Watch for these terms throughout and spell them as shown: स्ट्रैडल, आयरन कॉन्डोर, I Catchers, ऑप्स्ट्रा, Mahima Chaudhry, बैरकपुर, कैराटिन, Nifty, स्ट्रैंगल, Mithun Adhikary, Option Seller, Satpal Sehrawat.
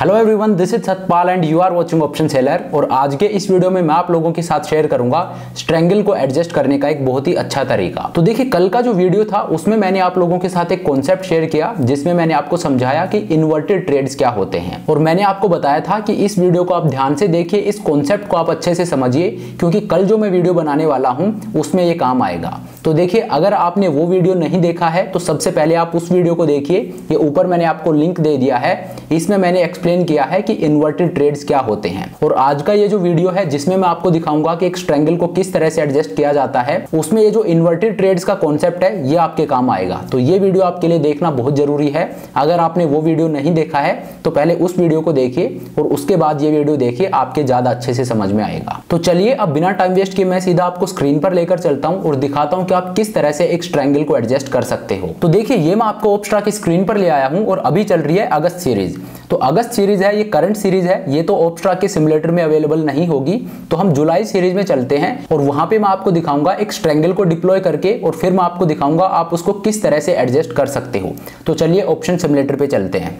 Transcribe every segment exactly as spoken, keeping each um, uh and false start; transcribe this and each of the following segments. Hello everyone, this is Satpal and you are watching option seller. और आज के इस वीडियो में मैं आप लोगों के साथ शेयर करूंगा स्ट्रैंगल को एडजस्ट करने का एक बहुत ही अच्छा तरीका। तो देखिए, कल का जो वीडियो था उसमें मैंने आप लोगों के साथ एक कॉन्सेप्ट शेयर किया जिसमें मैंने आपको समझाया कि इन्वर्टेड ट्रेड्स क्या होते हैं। और मैंने आपको बताया था कि इस वीडियो को आप ध्यान से देखिए, इस कॉन्सेप्ट को आप अच्छे से समझिए, क्योंकि कल जो मैं वीडियो बनाने वाला हूँ उसमें ये काम आएगा। तो देखिए, अगर आपने वो वीडियो नहीं देखा है तो सबसे पहले आप उस वीडियो को देखिए। ये ऊपर मैंने आपको लिंक दे दिया है, इसमें मैंने एक्सप्लेन किया है कि इन्वर्टेड ट्रेड्स क्या होते हैं। और आज का ये जो वीडियो है जिसमें मैं आपको दिखाऊंगा कि एक स्ट्रैंगल को किस तरह से एडजस्ट किया जाता है, उसमें ये जो इन्वर्टेड ट्रेड्स का कॉन्सेप्ट है ये आपके काम आएगा। तो ये वीडियो आपके लिए देखना बहुत जरूरी है। अगर आपने वो वीडियो नहीं देखा है तो पहले उस वीडियो को देखिए और उसके बाद ये वीडियो देखिए, आपके ज्यादा अच्छे से समझ में आएगा। तो चलिए, अब बिना टाइम वेस्ट किए मैं सीधा आपको स्क्रीन पर लेकर चलता हूँ और दिखाता हूँ कि आप किस तरह से एक स्ट्रैंगल को एडजस्ट कर सकते हो। तो देखिए, ये मैं आपको ऑप्स्ट्रा की स्क्रीन पर ले आया हूँ और अभी चल रही है अगस्त सीरीज। तो अगस्त सीरीज है, ये करंट सीरीज है, ये तो ऑप्स्ट्रा के सिमुलेटर में अवेलेबल नहीं होगी। तो हम जुलाई सीरीज में चलते हैं और वहां पे मैं आपको दिखाऊंगा एक स्ट्रैंगल को डिप्लॉय करके, और फिर मैं आपको दिखाऊंगा आप उसको किस तरह से एडजस्ट कर सकते हो। तो चलिए, ऑप्शन सिमुलेटर पे चलते हैं।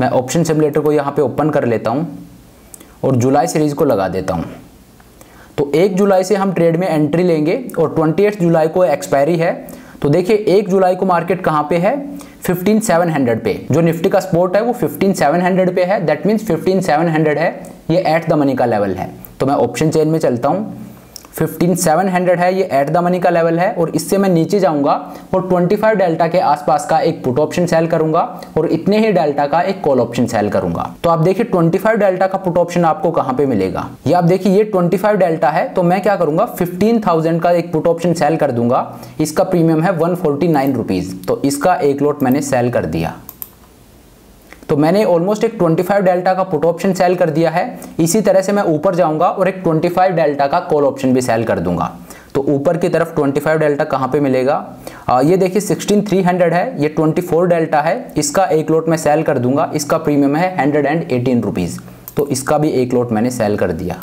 मैं ऑप्शन सिमुलेटर को यहाँ पे ओपन कर लेता हूँ और जुलाई सीरीज को लगा देता हूँ। तो एक जुलाई से हम ट्रेड में एंट्री लेंगे और ट्वेंटी जुलाई को एक्सपायरी है। तो देखिए, एक जुलाई को मार्केट कहाँ पे है? फिफ्टीन सेवन हंड्रेड पे। जो निफ्टी का स्पॉट है वो फिफ्टीन सेवन हंड्रेड पे है, that means fifteen seven hundred है, ये एट द मनी का लेवल है। तो मैं ऑप्शन चेन में चलता हूँ। फिफ्टीन सेवन हंड्रेड है, ये एट द मनी का लेवल है, और इससे मैं नीचे जाऊंगा और ट्वेंटी फाइव डेल्टा के आसपास का एक पुट ऑप्शन सेल करूंगा और इतने ही डेल्टा का एक कॉल ऑप्शन सेल करूंगा। तो आप देखिए, ट्वेंटी फाइव डेल्टा का पुट ऑप्शन आपको कहाँ पे मिलेगा? ये आप देखिए, ये ट्वेंटी फाइव डेल्टा है। तो मैं क्या करूंगा, फिफ्टीन थाउजेंड का एक पुट ऑप्शन सेल कर दूंगा। इसका प्रीमियम है वन फोर्टी नाइन रुपीज। तो इसका एक लॉट मैंने सेल कर दिया। तो मैंने ऑलमोस्ट एक ट्वेंटी फाइव डेल्टा का पुट ऑप्शन सेल कर दिया है। इसी तरह से मैं ऊपर जाऊंगा और एक ट्वेंटी फाइव डेल्टा का कॉल ऑप्शन भी सेल कर दूंगा। तो ऊपर की तरफ ट्वेंटी फाइव डेल्टा कहाँ पे मिलेगा? आ, ये देखिए, सिक्सटीन थ्री हंड्रेड है, ये ट्वेंटी फोर डेल्टा है, इसका एक लॉट मैं सेल कर दूंगा। इसका प्रीमियम है हंड्रेड एंड एटीन रुपीज़। तो इसका भी एक लॉट मैंने सेल कर दिया।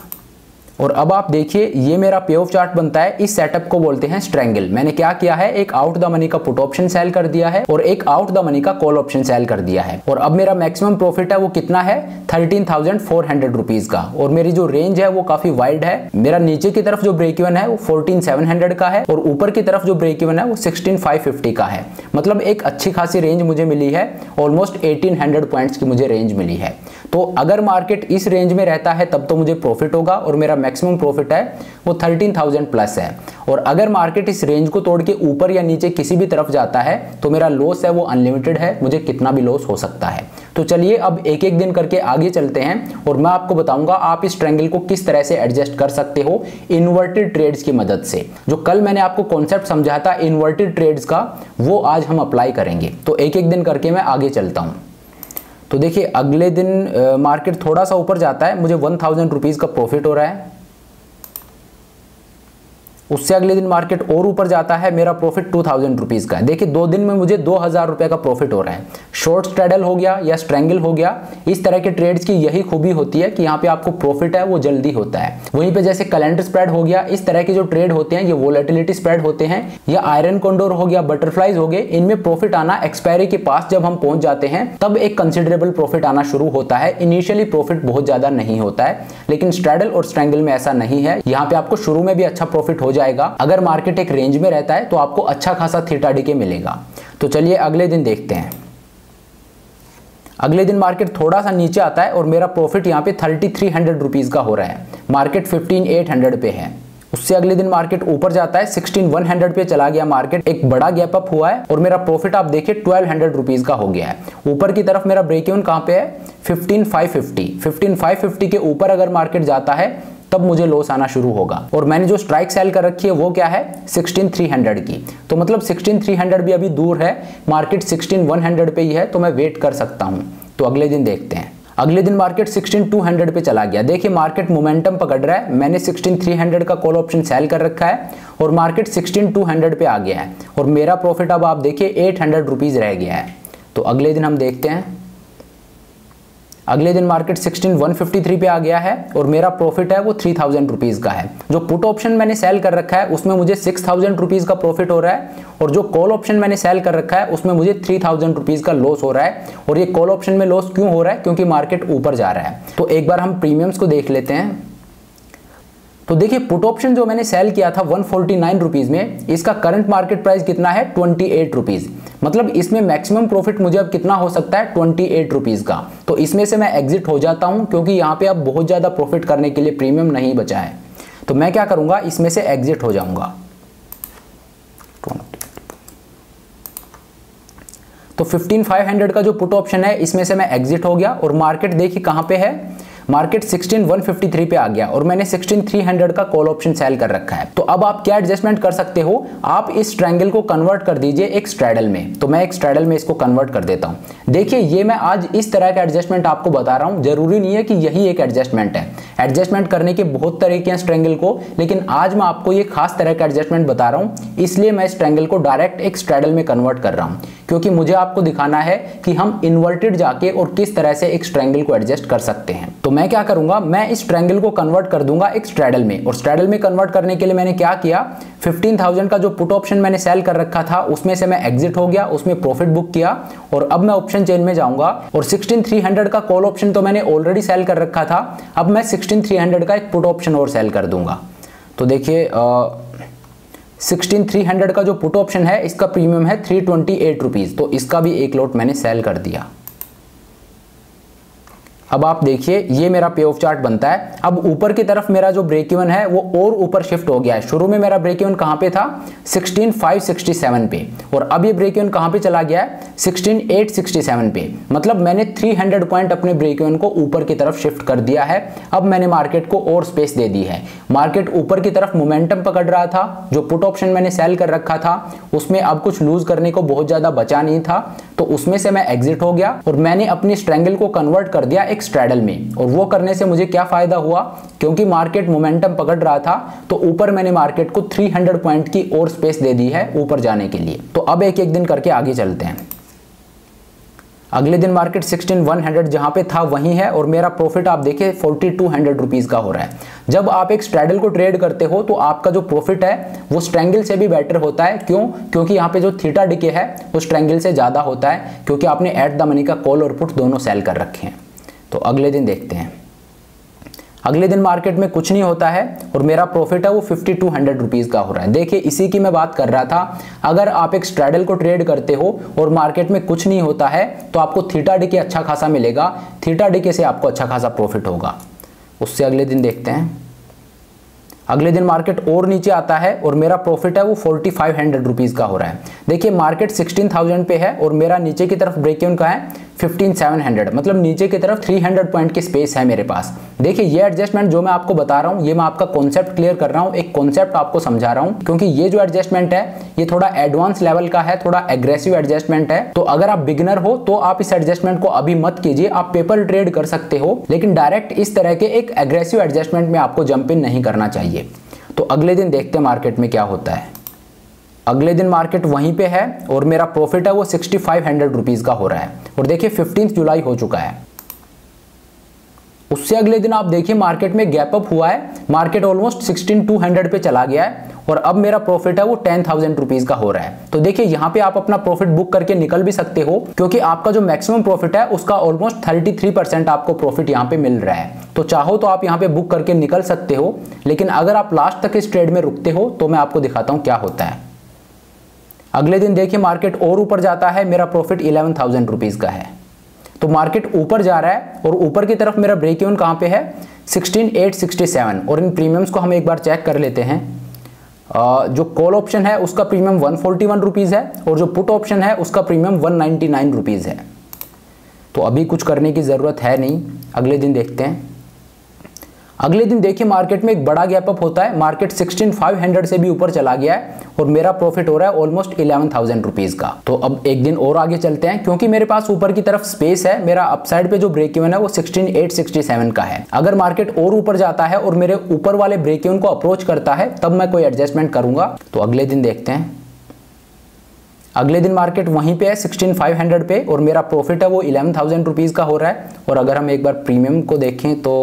और अब आप देखिए, ये मेरा पे ऑफ चार्ट बनता है। इस सेटअप को बोलते हैं स्ट्रैंगल। मैंने क्या किया है, एक आउट द मनी का पुट ऑप्शन सेल कर दिया है और एक आउट द मनी का कॉल ऑप्शन सेल कर दिया है। और अब मेरा मैक्सिमम प्रॉफिट है वो कितना है? Thirteen thousand four hundred rupees का। और मेरी जो रेंज है वो काफी वाइड है। मेरा नीचे की तरफ जो ब्रेक इवन है वो फोर्टीन सेवन हंड्रेड का है और ऊपर की तरफ जो ब्रेक इवन है वो सिक्सटीन फाइव फिफ्टी का है। मतलब एक अच्छी खासी रेंज मुझे मिली है, ऑलमोस्ट एटीन हंड्रेड पॉइंट्स की मुझे रेंज मिली है। तो अगर मार्केट इस रेंज में रहता है तब तो मुझे प्रॉफिट होगा, और मेरा मैक्सिमम प्रॉफिट है वो थर्टीन थाउजेंड प्लस है। और अगर मार्केट इस रेंज को तोड़ के ऊपर या नीचे किसी भी तरफ जाता है तो मेरा लॉस है वो अनलिमिटेड है, मुझे कितना भी लॉस हो सकता है। तो चलिए, अब एक एक दिन करके आगे चलते हैं और मैं आपको बताऊंगा आप इस ट्रायंगल को किस तरह से एडजस्ट कर सकते हो इन्वर्टेड ट्रेड्स की मदद से। जो कल मैंने आपको कॉन्सेप्ट समझाया था इन्वर्टेड ट्रेड्स का, वो आज हम अप्लाई करेंगे। तो एक एक दिन करके मैं आगे चलता हूँ। तो देखिए, अगले दिन मार्केट uh, थोड़ा सा ऊपर जाता है, मुझे वन थाउजेंड रुपीज़ का प्रॉफिट हो रहा है। उससे अगले दिन मार्केट और ऊपर जाता है, मेरा प्रॉफिट टू थाउजेंड रुपीज़ का है। देखिए, दो दिन में मुझे दो हज़ार रुपये का प्रॉफिट हो रहा है। शॉर्ट स्ट्रैडल हो गया या स्ट्रैंगल हो गया, इस तरह के ट्रेड्स की यही खूबी होती है कि यहाँ पे आपको प्रॉफिट है वो जल्दी होता है। वहीं पे जैसे कैलेंडर स्प्रेड हो गया, इस तरह के जो ट्रेड होते हैं ये वोलेटिलिटी स्प्रेड होते हैं, या आयरन कॉन्डोर हो गया, बटरफ्लाइज हो गए, इनमें प्रॉफिट आना एक्सपायरी के पास जब हम पहुँच जाते हैं तब एक कंसिडरेबल प्रॉफिट आना शुरू होता है। इनिशियली प्रॉफिट बहुत ज़्यादा नहीं होता है, लेकिन स्ट्रैडल और स्ट्रैंगल में ऐसा नहीं है। यहाँ पे आपको शुरू में भी अच्छा प्रॉफिट हो जाएगा। अगर मार्केट एक रेंज में रहता है तो आपको अच्छा खासा थीटा डीके मिलेगा। तो चलिए, अगले दिन देखते हैं। अगले दिन मार्केट थोड़ा सा नीचे आता है और मेरा प्रॉफिट यहाँ पे थर्टी थ्री हंड्रेड रुपीज का हो रहा है। मार्केट फिफ्टीन एट हंड्रेड पे है। उससे अगले दिन मार्केट ऊपर जाता है, सिक्सटीन वन हंड्रेड पे चला गया मार्केट, एक बड़ा गैप अप हुआ है और मेरा प्रॉफिट आप देखिए ट्वेल्व हंड्रेड रुपीज का हो गया है। ऊपर की तरफ मेरा ब्रेक इवन कहाँ पे है? Fifteen five fifty. Fifteen five fifty के ऊपर अगर मार्केट जाता है तब मुझे लॉस आना शुरू होगा। और मैंने जो स्ट्राइक सेल कर रखी है वो क्या है? सिक्सटीन थ्री हंड्रेड की। तो मतलब सिक्सटीन थ्री हंड्रेड भी अभी दूर है, मार्केट सिक्सटीन वन हंड्रेड पे ही है, तो मैं वेट कर सकता हूँ। तो अगले दिन देखते हैं। अगले दिन मार्केट सिक्सटीन टू हंड्रेड पे चला गया। देखिए, मार्केट मोमेंटम पकड़ रहा है। मैंने सिक्सटीन थ्री हंड्रेड का कॉल ऑप्शन सेल कर रखा है और मार्केट सिक्सटीन टू हंड्रेड पे आ गया है, और मेरा प्रॉफिट अब आप देखिए एट हंड्रेड रुपीज़ रह गया है। तो अगले दिन हम देखते हैं। अगले दिन मार्केट सोलह हज़ार एक सौ तिरेपन पे आ गया है और मेरा प्रॉफिट है वो थ्री थाउजेंड रुपीज़ का है। जो पुट ऑप्शन मैंने सेल कर रखा है उसमें मुझे सिक्स थाउजेंड रुपीज़ का प्रॉफिट हो रहा है और जो कॉल ऑप्शन मैंने सेल कर रखा है उसमें मुझे थ्री थाउजेंड रुपीज़ का लॉस हो रहा है। और ये कॉल ऑप्शन में लॉस क्यों हो रहा है? क्योंकि मार्केट ऊपर जा रहा है। तो एक बार हम प्रीमियम्स को देख लेते हैं। तो देखिए पुट ऑप्शन जो मैंने सेल किया था वन फोर्टी नाइन रुपीज़ में, इसका करंट मार्केट प्राइस कितना है? Twenty eight rupees. मतलब इसमें मैक्सिमम प्रॉफिट मुझे अब कितना हो सकता है? ट्वेंटी एट रुपीज़ का। तो इसमें से मैं एग्जिट हो जाता हूं क्योंकि यहाँ पे अब बहुत ज़्यादा प्रॉफिट करने के लिए प्रीमियम नहीं बचा है। तो मैं क्या करूँगा, इसमें से एग्जिट हो जाऊँगा। तो फिफ्टीन फाइव हंड्रेड का जो पुट ऑप्शन है इसमें से मैं एग्जिट हो गया और मार्केट देखिए कहाँ पे है, मार्केट सोलह हज़ार एक सौ तिरेपन पे आ गया और मैंने सोलह हज़ार तीन सौ का कॉल ऑप्शन सेल कर रखा है। तो अब आप क्या एडजस्टमेंट कर सकते हो, आप इस ट्रायंगल को कन्वर्ट कर दीजिए एक स्ट्रैडल में। तो मैं एक स्ट्रैडल में इसको कन्वर्ट कर देता हूं। देखिए ये मैं आज इस तरह का एडजस्टमेंट आपको बता रहा हूं, जरूरी नहीं है कि यही एक एडजस्टमेंट है। एडजस्टमेंट करने के बहुत तरीके हैं ट्रायंगल को, लेकिन आज मैं आपको ये खास तरह का एडजस्टमेंट बता रहा हूँ, इसलिए मैं इस ट्रायंगल को डायरेक्ट एक स्ट्रैडल में कन्वर्ट कर रहा हूँ क्योंकि मुझे आपको दिखाना है कि हम इन्वर्टेड जाके और किस तरह से एक ट्रायंगल को एडजस्ट कर सकते हैं। तो मैं क्या करूंगा, मैं इस ट्रायंगल को कन्वर्ट कर दूंगा एक स्ट्रैडल में। और स्ट्रैडल में कन्वर्ट करने के लिए मैंने क्या किया, पंद्रह हज़ार का जो पुट ऑप्शन मैंने सेल कर रखा था उसमें से मैं एग्जिट हो गया, उसमें प्रॉफिट बुक किया और अब मैं ऑप्शन चेन में जाऊंगा। और सोलह हज़ार तीन सौ का कॉल ऑप्शन तो मैंने ऑलरेडी सेल कर रखा था, अब मैं सोलह हज़ार तीन सौ का एक पुट ऑप्शन और सेल कर दूंगा। तो देखिए सोलह हज़ार तीन सौ का जो पुट ऑप्शन है इसका प्रीमियम है थ्री ट्वेंटी एट रुपीज़, तो इसका भी एक लॉट मैंने सेल कर दिया। अब आप देखिए ये मेरा पे ऑफ चार्ट बनता है। अब ऊपर की तरफ मेरा जो ब्रेक इवन है वो और ऊपर शिफ्ट हो गया है। शुरू में मेरा ब्रेक इवन कहाँ पे था, सोलह हज़ार पाँच सौ सड़सठ पे, और अब ये ब्रेक इवन कहाँ पे चला गया है, सोलह हज़ार आठ सौ सड़सठ पे। मतलब मैंने तीन सौ पॉइंट अपने ब्रेक इवन को ऊपर की तरफ शिफ्ट कर दिया है। अब मैंने मार्केट को और स्पेस दे दी है। मार्केट ऊपर की तरफ मोमेंटम पकड़ रहा था, जो पुट ऑप्शन मैंने सेल कर रखा था उसमें अब कुछ लूज करने को बहुत ज़्यादा बचा नहीं था, तो उसमें से मैं एग्जिट हो गया और मैंने अपनी स्ट्रैंगल को कन्वर्ट कर दिया एक स्ट्रैडल में। और वो करने से मुझे क्या फायदा हुआ, क्योंकि मार्केट मोमेंटम पकड़ रहा था तो ऊपर मैंने मार्केट को तीन सौ पॉइंट की और स्पेस दे दी है ऊपर जाने के लिए। तो अब एक एक दिन करके आगे चलते हैं। अगले दिन मार्केट सोलह हज़ार एक सौ जहाँ पे था वहीं है और मेरा प्रॉफिट आप देखिए बयालीस सौ रुपीस का हो रहा है। जब आप एक स्ट्रैडल को ट्रेड करते हो तो आपका जो प्रॉफिट है वो स्ट्रैंगल से भी बेटर होता है। क्यों? क्योंकि यहाँ पे जो थीटा डिके है वो स्ट्रैंगल से ज़्यादा होता है क्योंकि आपने एट द मनी का कॉल और पुट दोनों सेल कर रखे हैं। तो अगले दिन देखते हैं। अगले दिन मार्केट में कुछ नहीं होता है और मेरा प्रॉफिट है वो फिफ्टी टू हंड्रेड रुपीज़ का हो रहा है। देखिए इसी की मैं बात कर रहा था, अगर आप एक स्ट्रैडल को ट्रेड करते हो और मार्केट में कुछ नहीं होता है तो आपको थीटा डीके अच्छा खासा मिलेगा, थीटा डीके से आपको अच्छा खासा प्रॉफिट होगा। उससे अगले दिन देखते हैं। अगले दिन मार्केट और नीचे आता है और मेरा प्रॉफिट है वो फोर्टी फाइव हंड्रेड रुपीज़ का हो रहा है। देखिए मार्केट सिक्सटीन थाउजेंड पे है और मेरा नीचे की तरफ ब्रेक इवन का है फिफ्टीन थाउजेंड सेवन हंड्रेड, मतलब नीचे की तरफ तीन सौ पॉइंट की स्पेस है मेरे पास। देखिए ये एडजस्टमेंट जो मैं आपको बता रहा हूँ, ये मैं आपका कॉन्सेप्ट क्लियर कर रहा हूँ, एक कॉन्सेप्ट आपको समझा रहा हूँ क्योंकि ये जो एडजस्टमेंट है ये थोड़ा एडवांस लेवल का है, थोड़ा एग्रेसिव एडजस्टमेंट है। तो अगर आप बिगिनर हो तो आप इस एडजस्टमेंट को अभी मत कीजिए, आप पेपर ट्रेड कर सकते हो, लेकिन डायरेक्ट इस तरह के एक एग्रेसिव एडजस्टमेंट में आपको जंप इन नहीं करना चाहिए। तो अगले दिन देखते हैं मार्केट में क्या होता है। अगले दिन मार्केट वहीं पे है और मेरा प्रॉफिट है वो सिक्सटी फाइव हंड्रेड रुपीज़ का हो रहा है और देखिए पंद्रह जुलाई हो चुका है। उससे अगले दिन आप देखिए मार्केट में गैप अप हुआ है, मार्केट ऑलमोस्ट सोलह हज़ार दो सौ पे चला गया है और अब मेरा प्रॉफिट है वो टेन थाउजेंड रुपीज़ का हो रहा है। तो देखिए यहाँ पे आप अपना प्रॉफिट बुक करके निकल भी सकते हो क्योंकि आपका जो मैक्सिमम प्रॉफिट है उसका ऑलमोस्ट थर्टी थ्री परसेंट आपको प्रॉफिट यहाँ पे मिल रहा है। तो चाहो तो आप यहाँ पे बुक करके निकल सकते हो, लेकिन अगर आप लास्ट तक इस ट्रेड में रुकते हो तो मैं आपको दिखाता हूँ क्या होता है। अगले दिन देखिए मार्केट और ऊपर जाता है, मेरा प्रॉफिट इलेवन थाउजेंड रुपीज़ का है। तो मार्केट ऊपर जा रहा है और ऊपर की तरफ मेरा ब्रेक इवन कहाँ पे है, सोलह हज़ार आठ सौ सड़सठ। और इन प्रीमियम्स को हम एक बार चेक कर लेते हैं। जो कॉल ऑप्शन है उसका premium one forty one rupees है और जो पुट ऑप्शन है उसका premium one ninety nine rupees है। तो अभी कुछ करने की ज़रूरत है नहीं। अगले दिन देखते हैं। अगले दिन देखिए मार्केट में एक बड़ा गैप अप होता है, मार्केट सोलह हज़ार पाँच सौ से भी ऊपर चला गया है और मेरा प्रॉफिट हो रहा है ऑलमोस्ट ग्यारह हज़ार रुपीज़ का। तो अब एक दिन और आगे चलते हैं क्योंकि मेरे पास ऊपर की तरफ स्पेस है। मेरा अपसाइड पे जो ब्रेक इवन है वो सोलह हज़ार आठ सौ सड़सठ का है। अगर मार्केट और ऊपर जाता है और मेरे ऊपर वाले ब्रेक इवन को अप्रोच करता है तब मैं कोई एडजस्टमेंट करूँगा। तो अगले दिन देखते हैं। अगले दिन मार्केट वहीं पे है सिक्सटीन थाउज़ेंड फाइव हंड्रेड पे और मेरा प्रॉफिट है वो इलेवन थाउजेंड रुपीज़ का हो रहा है। और अगर हम एक बार प्रीमियम को देखें तो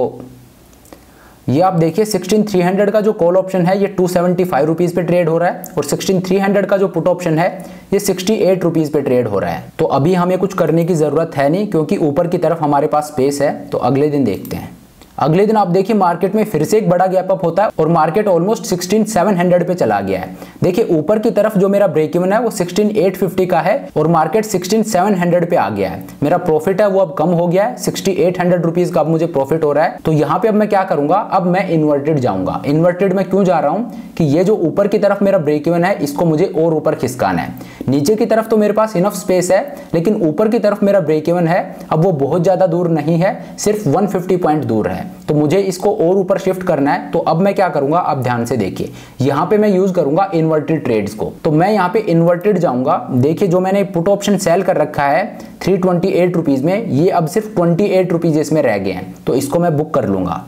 ये आप देखिए सिक्सटीन थ्री हंड्रेड का जो कॉल ऑप्शन है ये टू सेवेंटी फाइव रुपीज़ पे ट्रेड हो रहा है और सिक्सटीन थ्री हंड्रेड का जो पुट ऑप्शन है ये सिक्सटी एट रुपीज़ पे ट्रेड हो रहा है। तो अभी हमें कुछ करने की ज़रूरत है नहीं क्योंकि ऊपर की तरफ हमारे पास स्पेस है। तो अगले दिन देखते हैं। अगले दिन आप देखिए मार्केट में फिर से एक बड़ा गैप अप होता है और market almost sixteen seven hundred पे चला गया है। देखिए ऊपर की तरफ जो मेरा ब्रेक इवन है वो सिक्सटीन एट फिफ्टी का है और मार्केट सिक्सटीन सेवन हंड्रेड पे आ गया है। मेरा प्रॉफिट है वो अब कम हो गया है, सिक्सटी एट हंड्रेड रुपीज का अब मुझे प्रॉफिट हो रहा है। तो यहाँ पे अब मैं क्या करूंगा, अब मैं इन्वर्टेड जाऊंगा। इन्वर्टेड में क्यों जा रहा हूँ कि ये जो ऊपर की तरफ मेरा ब्रेक इवन है इसको मुझे और ऊपर खिसकाना है। नीचे की तरफ तो मेरे पास इनफ स्पेस है लेकिन ऊपर की तरफ मेरा ब्रेक इवन है अब वो बहुत ज्यादा दूर नहीं है, सिर्फ वन फिफ्टी पॉइंट दूर है। तो मुझे इसको और ऊपर शिफ्ट करना है। तो अब मैं क्या करूंगा, अब ध्यान से देखिए यहाँ पे मैं यूज करूंगा इन्वर्टेड ट्रेड्स को। तो मैं यहाँ पे इन्वर्टेड जाऊंगा। देखिए जो मैंने पुट ऑप्शन सेल कर रखा है थ्री ट्वेंटी एट रुपीज में, ये अब सिर्फ ट्वेंटी एट रुपीज इसमें रह गए हैं। तो इसको मैं बुक कर लूंगा।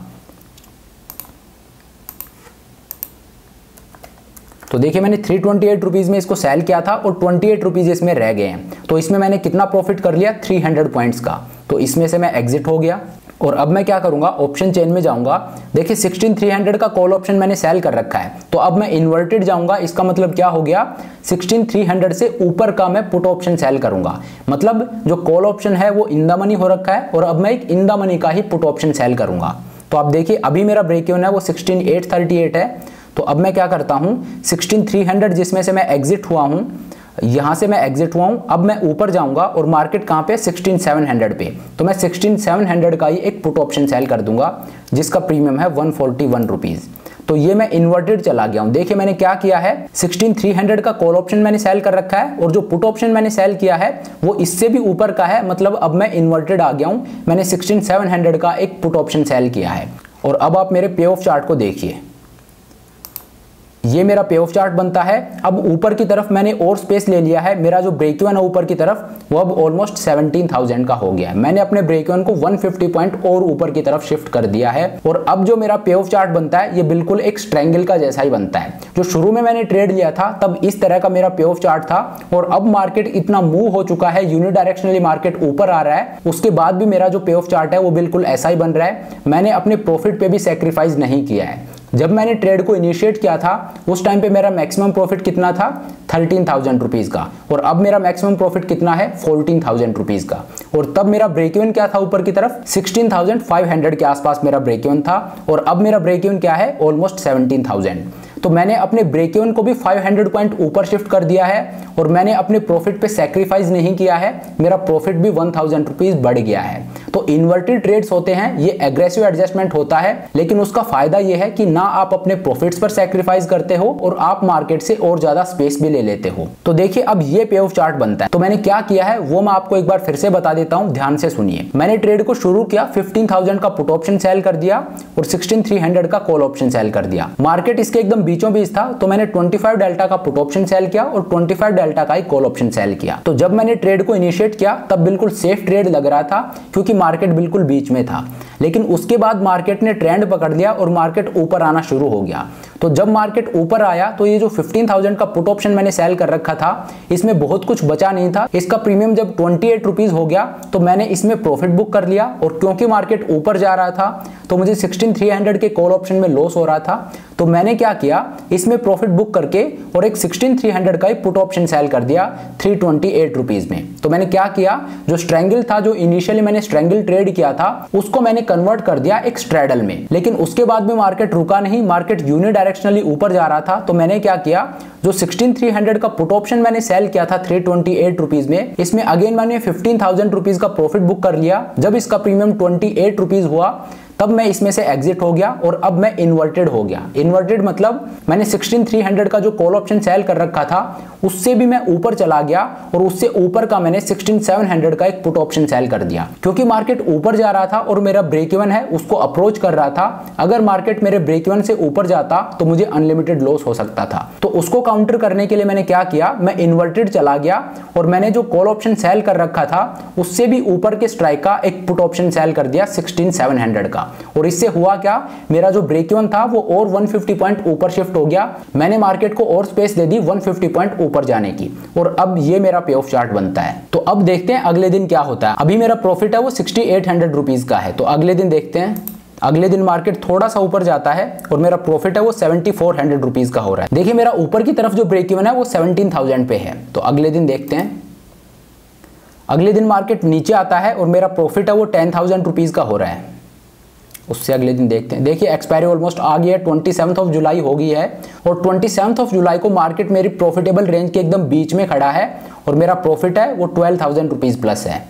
तो देखिए मैंने थ्री ट्वेंटी एट रुपीज में इसको सेल किया था और ट्वेंटी एट रुपीज इसमें रह गए हैं। तो इसमें मैंने कितना प्रॉफिट कर लिया, थ्री हंड्रेड पॉइंट्स का। तो इसमें से मैं एग्जिट हो गया। और अब मैं क्या करूंगा, ऑप्शन चेन में जाऊंगा। देखिए सिक्सटीन थ्री हंड्रेड का कॉल ऑप्शन मैंने सेल कर रखा है तो अब मैं इन्वर्टेड जाऊंगा। इसका मतलब क्या हो गया, सिक्सटीन थ्री हंड्रेड से ऊपर का मैं पुट ऑप्शन सेल करूंगा। मतलब जो कॉल ऑप्शन है वो इन द मनी हो रखा है और अब मैं एक इन द मनी का ही पुट ऑप्शन सेल करूंगा। तो आप देखिए अभी मेरा ब्रेक इवन है वो सिक्सटीन एट थर्टी एट है। तो अब मैं क्या करता हूँ, सिक्सटीन थ्री हंड्रेड जिसमें से मैं एग्जिट हुआ हूँ, यहाँ से मैं एग्जिट हुआ हूँ, अब मैं ऊपर जाऊँगा और मार्केट कहाँ पे, सिक्सटीन सेवन हंड्रेड पे। तो मैं सिक्सटीन सेवन हंड्रेड का ही एक पुट ऑप्शन सेल कर दूंगा जिसका प्रीमियम है वन फोर्टी वन रुपीज़। तो ये मैं इन्वर्टेड चला गया हूँ। देखिए मैंने क्या किया है, सिक्सटीन थ्री हंड्रेड का कॉल ऑप्शन मैंने सेल कर रखा है और जो पुट ऑप्शन मैंने सेल किया है वो इससे भी ऊपर का है। मतलब अब मैं इन्वर्टेड आ गया हूँ। मैंने सिक्सटीन सेवन हंड्रेड का एक पुट ऑप्शन सेल किया है। और अब आप मेरे पे ऑफ चार्ट को देखिए, ये मेरा पे ऑफ चार्ट बनता है। अब ऊपर की तरफ मैंने और स्पेस ले लिया है। मेरा जो ब्रेक इवन है ऊपर की तरफ वो अब ऑलमोस्ट सेवनटीन थाउज़ेंड का हो गया है। मैंने अपने ब्रेक इवन को वन फिफ्टी पॉइंट और ऊपर की तरफ शिफ्ट कर दिया है। और अब जो मेरा पे ऑफ चार्ट बनता है ये बिल्कुल एक ट्रायंगल का जैसा ही बनता है। जो शुरू में मैंने ट्रेड लिया था तब इस तरह का मेरा पे ऑफ चार्ट था और अब मार्केट इतना मूव हो चुका है, यूनिडायरेक्शनली मार्केट ऊपर आ रहा है। उसके बाद भी मेरा जो पे ऑफ चार्ट है वो बिल्कुल ऐसा ही बन रहा है। मैंने अपने प्रॉफिट पे भी सेक्रीफाइस नहीं किया है। जब मैंने ट्रेड को इनिशिएट किया था उस टाइम पे मेरा मैक्सिमम प्रॉफिट कितना था, थर्टीन थाउजेंड रुपीज़ का। और अब मेरा मैक्सिमम प्रॉफिट कितना है, फोर्टीन थाउजेंड रुपीज़ का। और तब मेरा ब्रेक इवन क्या था, ऊपर की तरफ सिक्सटीन थाउजेंड फाइव हंड्रेड के आसपास मेरा ब्रेक इवन था। और अब मेरा ब्रेक इवन क्या है, ऑलमोस्ट सेवनटीन थाउजेंड। तो मैंने अपने ब्रेक इवन को भी फाइव हंड्रेड पॉइंट ऊपर शिफ्ट कर दिया है और मैंने अपने प्रॉफिट पे सैक्रिफाइस नहीं किया है। मेरा प्रॉफिट भी वन थाउजेंड रुपीज बढ़ गया है। तो इन्वर्टेड ट्रेड्स होते हैं, ये एग्रेसिव एडजस्टमेंट होता है लेकिन उसका फायदा ये है कि ना आप अपने प्रॉफिट्स पर सैक्रिफाइस करते हो और आप मार्केट से और ज्यादा स्पेस भी ले लेते हो। तो देखिए अब ये पे ऑफ चार्ट बनता है। तो मैंने क्या किया है वो मैं आपको एक बार फिर से बता देता हूँ, ध्यान से सुनिए। मैंने ट्रेड को शुरू किया, फिफ्टीन थाउजेंड का पुट ऑप्शन सेल कर दिया और सिक्सटीन थ्री हंड्रेड का कॉल ऑप्शन सेल कर दिया। मार्केट इसके एकदम बीचों बीच था तो मैंने ट्वेंटी फाइव डेल्टा का पुट ऑप्शन सेल किया और ट्वेंटी फाइव डेल्टा का ही कॉल ऑप्शन सेल किया। तो जब मैंने ट्रेड को इनिशिएट किया तब बिल्कुल सेफ ट्रेड लग रहा था क्योंकि मार्केट बिल्कुल बीच में था। लेकिन उसके बाद मार्केट ने ट्रेंड पकड़ लिया और मार्केट ऊपर आना शुरू हो गया। तो जब मार्केट ऊपर आया तो ये जो फिफ्टीन थाउज़ेंड का पुट ऑप्शन मैंने सेल कर रखा था इसमें बहुत कुछ बचा नहीं था। इसका प्रीमियम जब ट्वेंटी एट रुपीस हो गया तो मैंने इसमें प्रॉफिट बुक कर लिया। और क्योंकि मार्केट ऊपर जा रहा था तो मुझे सिक्सटीन थ्री हंड्रेड के कॉल ऑप्शन में लॉस हो रहा था। तो मैंने क्या किया, इसमें प्रॉफिट बुक करके और एक सिक्सटीन थ्री हंड्रेड का ही पुट ऑप्शन सेल कर दिया थ्री ट्वेंटी एट रुपीस में। तो मैंने क्या किया, जो स्ट्रैंगल था, जो इनिशियली मैंने स्ट्रैंगल ट्रेड किया था उसको मैंने कन्वर्ट कर दिया एक स्ट्रैडल में। लेकिन उसके बाद भी मार्केट रुका नहीं, मार्केट यूनिडायरेक्शनली ऊपर जा रहा था। तो मैंने क्या किया, जो सिक्सटीन थ्री हंड्रेड का पुट ऑप्शन मैंने सेल किया था थ्री ट्वेंटी एट रुपीस में, इसमें अगेन मैंने फिफ्टीन थाउज़ेंड रुपीस का प्रॉफिट बुक कर लिया। जब इसका प्रीमियम ट्वेंटी एट रुपीस हुआ तब मैं इसमें से एग्जिट हो गया और अब मैं इन्वर्टेड हो गया। इन्वर्टेड मतलब मैंने सिक्सटीन थ्री हंड्रेड का जो कॉल ऑप्शन सेल कर रखा था उससे भी मैं ऊपर चला गया और उससे ऊपर का मैंने सिक्सटीन सेवन हंड्रेड का एक पुट ऑप्शन सेल कर दिया। क्योंकि मार्केट ऊपर जा रहा था और मेरा ब्रेक इवन है उसको अप्रोच कर रहा था। अगर मार्केट मेरे ब्रेक इवन से ऊपर जाता तो मुझे अनलिमिटेड लॉस हो सकता था। तो उसको काउंटर करने के लिए मैंने क्या किया, मैं इन्वर्टेड चला गया और मैंने जो कॉल ऑप्शन सेल कर रखा था उससे भी ऊपर के स्ट्राइक का एक पुट ऑप्शन सेल कर दिया सिक्सटीन सेवन हंड्रेड का। और इससे हुआ क्या, मेरा जो ब्रेक इवन था वो और एक सौ पचास पॉइंट ऊपर शिफ्ट हो गया। मैंने मार्केट को और स्पेस दे दी एक सौ पचास पॉइंट ऊपर जाने की, और अब ये मेरा पे ऑफ चार्ट बनता है। तो अब देखते हैं अगले दिन क्या होता है। अभी मेरा प्रॉफिट है वो सिक्सटी एट हंड्रेड रुपीज का है, तो अगले दिन देखते हैं। अगले दिन मार्केट थोड़ा सा ऊपर जाता है और मेरा प्रॉफिट है वो सेवेंटी फोर हंड्रेड रुपीज का हो रहा है। देखिए मेरा ऊपर की तरफ जो ब्रेक इवन है वो सेवनटीन थाउजेंड पे है। तो अगले दिन देखते हैं। अगले दिन मार्केट नीचे आता है और मेरा प्रॉफिट है वो टेन थाउजेंड रुपीज़ का हो रहा है। उससे अगले दिन देखते हैं। देखिए एक्सपायरी ऑलमोस्ट आ गया है, ट्वेंटी सेवन्थ ऑफ जुलाई हो गई है, और ट्वेंटी सेवन्थ ऑफ जुलाई को मार्केट मेरी प्रॉफिटेबल रेंज के एकदम बीच में खड़ा है और मेरा प्रॉफिट है वो ट्वेल्व थाउजेंड रुपीज़ प्लस है।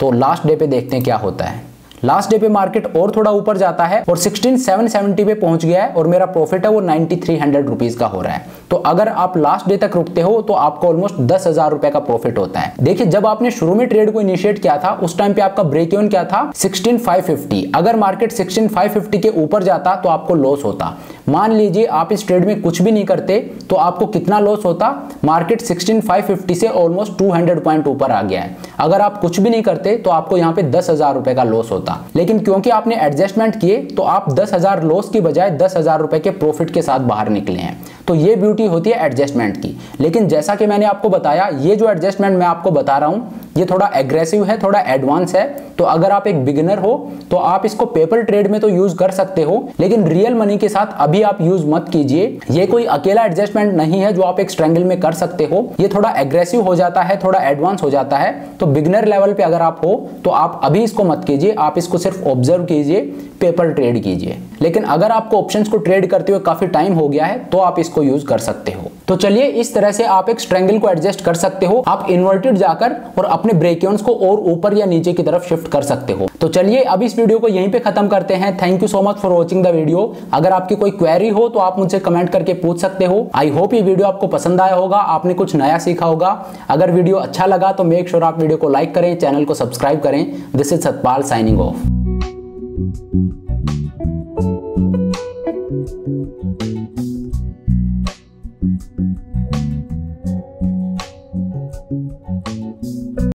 तो लास्ट डे पे देखते हैं क्या होता है। लास्ट डे पे मार्केट और थोड़ा ऊपर जाता है और सिक्सटीन सेवन सेवेंटी पे पहुंच गया है और मेरा प्रॉफिट है वो नाइन्टी थ्री हंड्रेड रुपीज का हो रहा है। तो अगर आप लास्ट डे तक रुकते हो तो आपको ऑलमोस्ट दस हजार रुपए का प्रॉफिट होता है। देखिए जब आपने शुरू में ट्रेड को इनिशिएट किया था उस टाइम पे आपका ब्रेक इवन क्या था, सिक्सटीन फाइव फिफ्टी। अगर मार्केट सिक्सटीन फाइव फिफ्टी के ऊपर जाता तो आपको लॉस होता। मान लीजिए आप इस ट्रेड में कुछ भी नहीं करते तो आपको कितना लॉस होता। मार्केट सिक्सटीन फाइव फिफ्टी से ऑलमोस्ट टू हंड्रेड पॉइंट ऊपर आ गया है। अगर आप कुछ भी नहीं करते तो आपको यहाँ पे दस हजार रुपए का लॉस होता, लेकिन क्योंकि आपने एडजस्टमेंट किए तो आप दस हजार लॉस की बजाय दस हजार रुपए के प्रॉफिट के साथ बाहर निकले हैं। तो ये ब्यूटी होती है एडजस्टमेंट की। लेकिन जैसा कि मैंने आपको बताया, ये जो एडजस्टमेंट मैं आपको बता रहा हूँ ये थोड़ा एग्रेसिव है, थोड़ा एडवांस है। तो अगर आप एक बिगिनर हो तो आप इसको पेपर ट्रेड में तो यूज कर सकते हो, लेकिन रियल मनी के साथ अभी आप यूज मत कीजिए। ये कोई अकेला एडजस्टमेंट नहीं है जो आप एक स्ट्रैंगल में कर सकते हो। ये थोड़ा एग्रेसिव हो जाता है, थोड़ा एडवांस हो जाता है। तो बिगिनर लेवल पे अगर आप हो तो आप अभी इसको मत कीजिए, आप इसको सिर्फ ऑब्जर्व कीजिए, पेपर ट्रेड कीजिए। लेकिन अगर आपको ऑप्शंस को ट्रेड करते हुए काफी टाइम हो गया है तो आप इसको यूज कर सकते हो। तो चलिए इस तरह से आप एक स्ट्रैंगल को एडजस्ट कर सकते हो। आप इन्वर्टेड जाकर और अपने ब्रेक इवन्स को और ऊपर या नीचे की तरफ शिफ्ट कर सकते हो। तो चलिए अब इस वीडियो को यहीं पे खत्म करते हैं। Thank you so much for watching the video. अगर आपकी कोई क्वेरी हो तो आप मुझसे कमेंट करके पूछ सकते हो। आई होप ये वीडियो आपको पसंद आया होगा, आपने कुछ नया सीखा होगा। अगर वीडियो अच्छा लगा तो मेक श्योर आप वीडियो को लाइक करें, चैनल को सब्सक्राइब करें। This is Satpal signing of.